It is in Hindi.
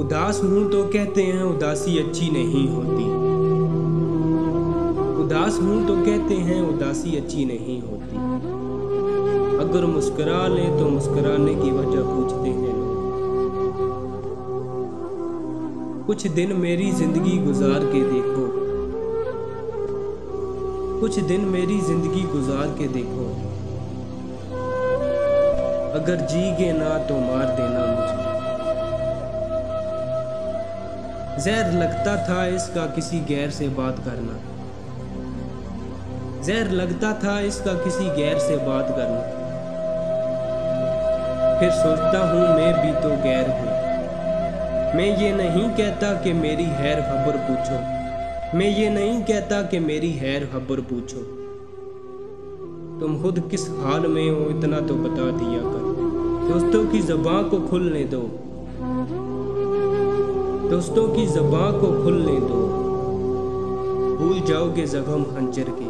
उदास हूँ तो कहते हैं उदासी अच्छी नहीं होती, उदास हूँ तो कहते हैं उदासी अच्छी नहीं होती। अगर मुस्कुरा लें तो मुस्कुराने की वजह पूछते हैं लोग। कुछ दिन मेरी जिंदगी गुजार के देखो, कुछ दिन मेरी जिंदगी गुजार के देखो, अगर जीगे ना तो मार देना मुझे। जहर लगता था इसका किसी गैर से बात करना, जहर लगता था इसका किसी गैर से बात करना, फिर सोचता हूँ मैं भी तो गैर हूँ। मैं ये नहीं कहता कि मेरी हैर खबर पूछो, मैं ये नहीं कहता कि मेरी हैर खबर पूछो, तुम खुद किस हाल में हो इतना तो बता दिया करो। दोस्तों की ज़बान को खुलने दो, दोस्तों की ज़बान को खुलने दो, भूल जाओगे ज़ख्म खंजर के।